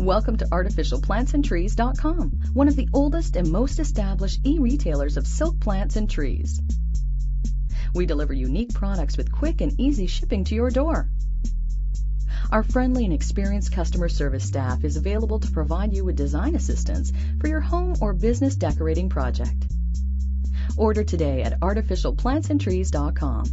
Welcome to ArtificialPlantsAndTrees.com, one of the oldest and most established e-retailers of silk plants and trees. We deliver unique products with quick and easy shipping to your door. Our friendly and experienced customer service staff is available to provide you with design assistance for your home or business decorating project. Order today at ArtificialPlantsAndTrees.com.